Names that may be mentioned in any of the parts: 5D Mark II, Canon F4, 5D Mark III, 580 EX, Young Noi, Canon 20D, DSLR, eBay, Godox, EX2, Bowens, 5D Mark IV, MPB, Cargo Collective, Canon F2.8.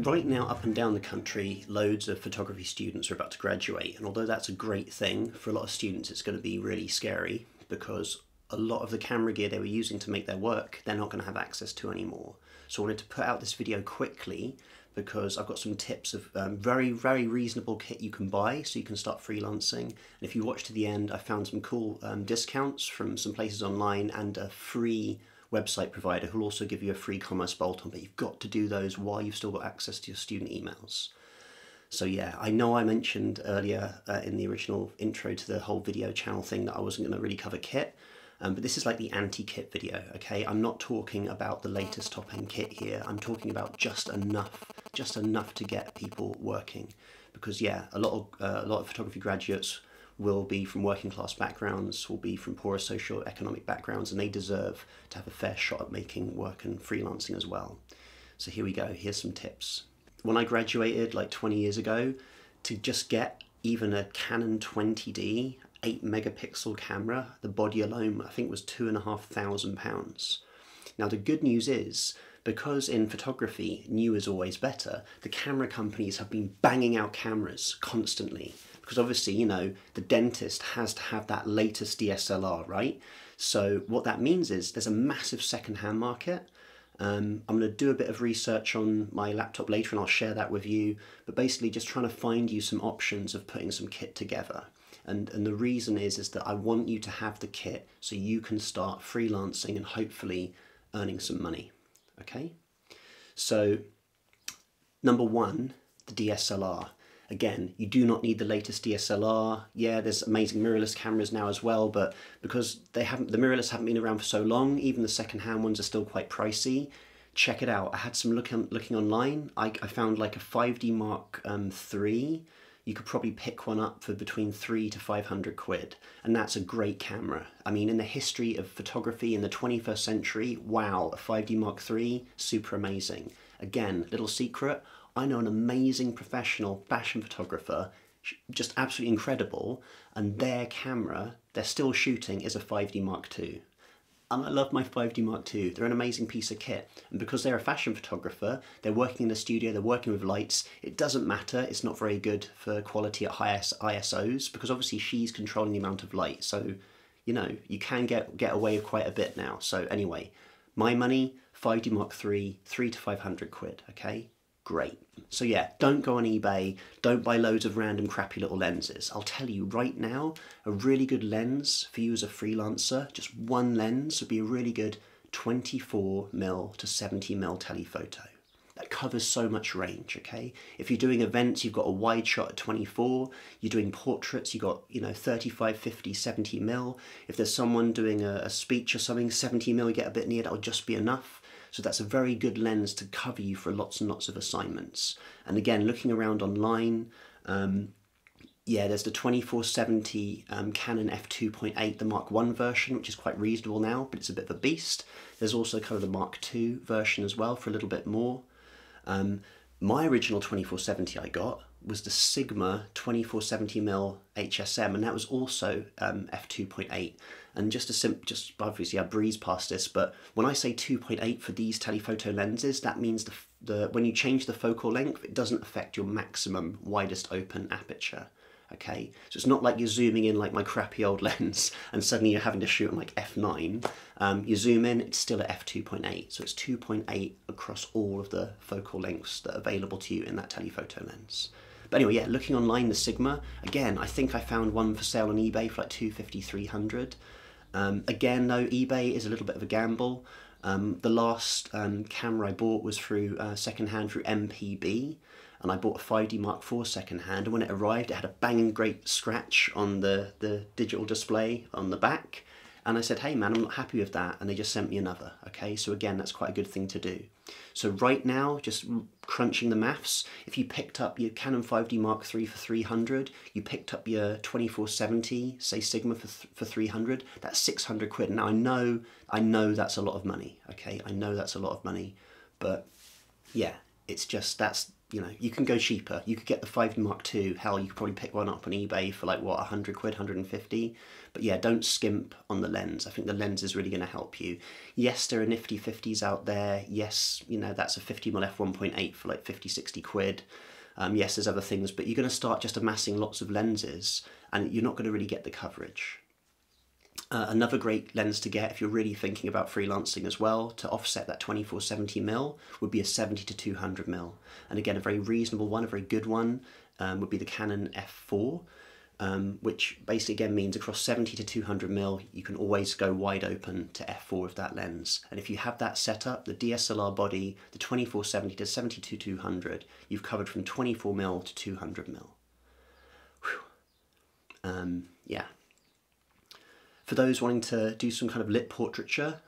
Right now, up and down the country, loads of photography students are about to graduate, and although that's a great thing, for a lot of students it's going to be really scary because a lot of the camera gear they were using to make their work, they're not going to have access to anymore. So I wanted to put out this video quickly because I've got some tips of very, very reasonable kit you can buy so you can start freelancing. And if you watch to the end, I found some cool discounts from some places online and a free website provider who'll also give you a free commerce bolt-on, but you've got to do those while you've still got access to your student emails. So yeah, I know I mentioned earlier in the original intro to the whole video channel thing that I wasn't going to really cover kit, but this is like the anti-kit video, okay? I'm not talking about the latest top-end kit here, I'm talking about just enough to get people working. Because yeah, a lot of photography graduates will be from working class backgrounds, will be from poorer social economic backgrounds, and they deserve to have a fair shot at making work and freelancing as well. So here we go, here's some tips. When I graduated like 20 years ago, to just get even a Canon 20D 8 megapixel camera, the body alone I think was £2,500. Now the good news is, because in photography new is always better, the camera companies have been banging out cameras constantly. Because obviously, you know, the dentist has to have that latest DSLR, right? So what that means is there's a massive secondhand market. I'm going to do a bit of research on my laptop later and I'll share that with you. But basically just trying to find you some options of putting some kit together. And the reason is that I want you to have the kit so you can start freelancing and hopefully earning some money, okay? So number one, the DSLR. Again, you do not need the latest DSLR. Yeah, there's amazing mirrorless cameras now as well, but because the mirrorless haven't been around for so long, even the second-hand ones are still quite pricey. Check it out. I had some looking online. I found like a 5D Mark III. You could probably pick one up for between 300 to 500 quid, and that's a great camera. I mean, in the history of photography in the 21st century, wow, a 5D Mark III, super amazing. Again, little secret. I know an amazing professional fashion photographer, just absolutely incredible, and their camera they're still shooting is a 5D Mark II. And I love my 5D Mark II, they're an amazing piece of kit. And because they're a fashion photographer, they're working in the studio, they're working with lights, it doesn't matter, it's not very good for quality at high ISOs, because obviously she's controlling the amount of light, so, you know, you can get away with quite a bit now. So anyway, my money, 5D Mark III, 300 to 500 quid, okay? Great. So yeah, don't go on eBay, don't buy loads of random crappy little lenses. I'll tell you right now, a really good lens for you as a freelancer, just one lens would be a really good 24mm to 70mm telephoto. That covers so much range, okay? If you're doing events, you've got a wide shot at 24, you're doing portraits, you've got, you know, 35, 50, 70mm. If there's someone doing a speech or something, 70mm, you get a bit near, that'll just be enough. So that's a very good lens to cover you for lots and lots of assignments. And again, looking around online, yeah, there's the 2470 Canon F2.8, the Mark I version, which is quite reasonable now, but it's a bit of a beast. There's also kind of the Mark II version as well for a little bit more. My original 2470 I got was the Sigma 2470mm HSM, and that was also f2.8. And just obviously I breeze past this, but when I say 2.8 for these telephoto lenses, that means when you change the focal length, it doesn't affect your maximum widest open aperture, okay? So it's not like you're zooming in like my crappy old lens and suddenly you're having to shoot on like f9. You zoom in, it's still at f2.8, so it's 2.8 across all of the focal lengths that are available to you in that telephoto lens. But anyway, yeah, looking online, the Sigma, again, I think I found one for sale on eBay for like 250, 300. Again, though, eBay is a little bit of a gamble. The last camera I bought was through secondhand through MPB, and I bought a 5D Mark IV secondhand, and when it arrived, it had a banging great scratch on the digital display on the back, and I said, hey man, I'm not happy with that, and they just sent me another, okay? So again, that's quite a good thing to do. So right now, just crunching the maths, if you picked up your Canon 5D Mark III for 300, you picked up your 2470, say Sigma for 300, that's 600 quid. Now I know that's a lot of money, okay? I know that's a lot of money, but yeah, it's just, that's you know, you can go cheaper. You could get the 5D Mark II, hell, you could probably pick one up on eBay for like, what, 100 quid, 150? But yeah, don't skimp on the lens. I think the lens is really going to help you. Yes, there are nifty 50s out there. Yes, you know, that's a 50mm f1.8 for like 50, 60 quid. Yes, there's other things, but you're going to start just amassing lots of lenses and you're not going to really get the coverage. Another great lens to get if you're really thinking about freelancing as well to offset that 2470mm would be a 70-200mm, and again a very reasonable one, a very good one, would be the Canon F4, which basically again means across 70-200mm you can always go wide open to f4 with that lens. And if you have that set up, the DSLR body, the 2470-70-200, you've covered from 24mm to 200mm. Yeah. For those wanting to do some kind of lit portraiture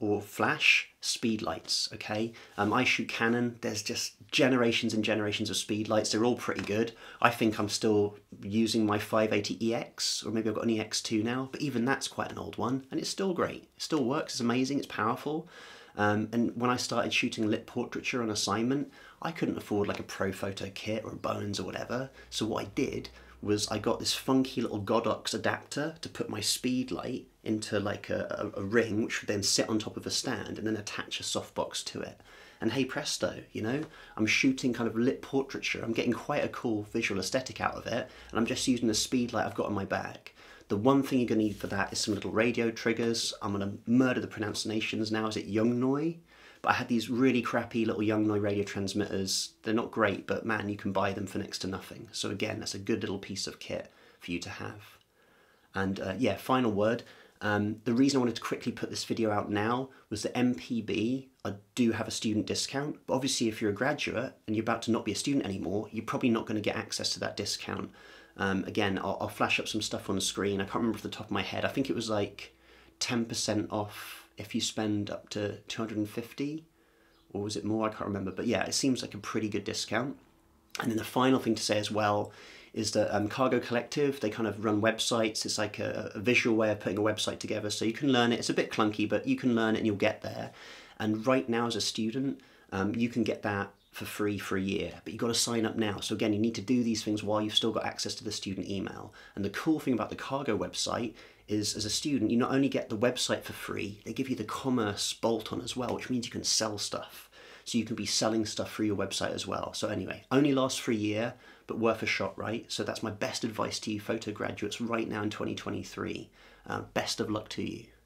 or flash, speed lights, okay? I shoot Canon, there's just generations and generations of speed lights, they're all pretty good. I think I'm still using my 580 EX, or maybe I've got an EX2 now, but even that's quite an old one, and it's still great. It still works, it's amazing, it's powerful. And when I started shooting lit portraiture on assignment, I couldn't afford like a Pro Photo kit or a Bowens or whatever, so what I did was I got this funky little Godox adapter to put my speed light into like a ring, which would then sit on top of a stand and then attach a softbox to it. And hey presto, you know, I'm shooting kind of lit portraiture, I'm getting quite a cool visual aesthetic out of it, and I'm just using the speed light I've got in my bag. The one thing you're gonna need for that is some little radio triggers. I'm gonna murder the pronunciations now, is it Young Noi? But I had these really crappy little Young Noi radio transmitters. They're not great, but man, you can buy them for next to nothing. So again, that's a good little piece of kit for you to have. And yeah, final word. The reason I wanted to quickly put this video out now was that MPB, I do have a student discount, but obviously if you're a graduate and you're about to not be a student anymore, you're probably not gonna get access to that discount. Again, I'll flash up some stuff on screen. I can't remember off the top of my head. I think it was like 10% off if you spend up to 250, or was it more? I can't remember, but yeah, it seems like a pretty good discount. And then the final thing to say as well is that Cargo Collective, they kind of run websites. It's like a visual way of putting a website together, so you can learn it. It's a bit clunky, but you can learn it and you'll get there. And right now as a student, you can get that for free for a year, but you've got to sign up now. So again, you need to do these things while you've still got access to the student email. And the cool thing about the Cargo website is, as a student, you not only get the website for free, they give you the commerce bolt on as well, which means you can sell stuff. So you can be selling stuff through your website as well. So anyway, only lasts for a year, but worth a shot, right? So that's my best advice to you photo graduates right now in 2023. Best of luck to you.